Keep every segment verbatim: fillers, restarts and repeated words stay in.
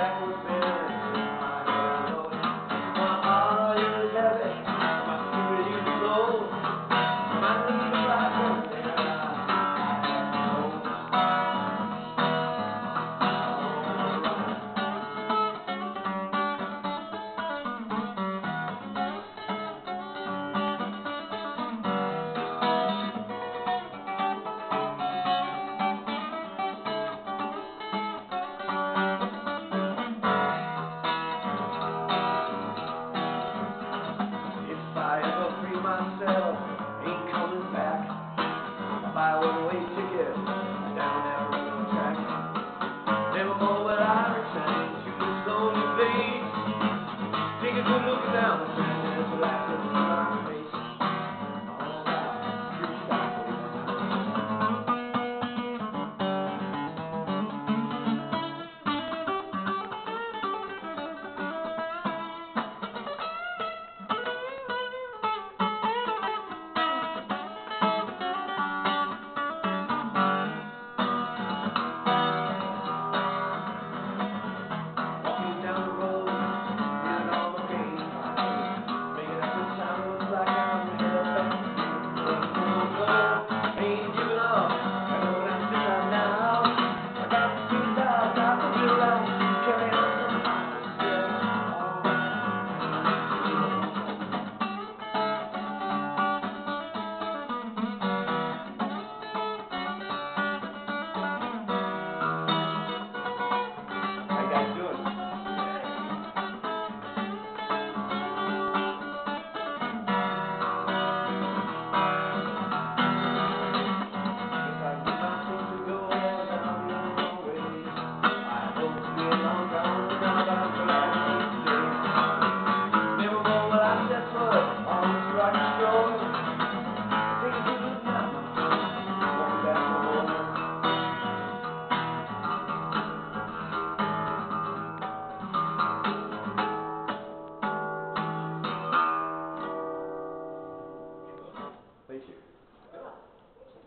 Thank you.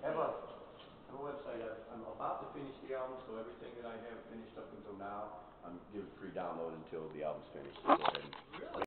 I have a, I have a website. I've, I'm about to finish the album, so everything that I have finished up until now, I'm giving free download until the album's finished. So go ahead. Really?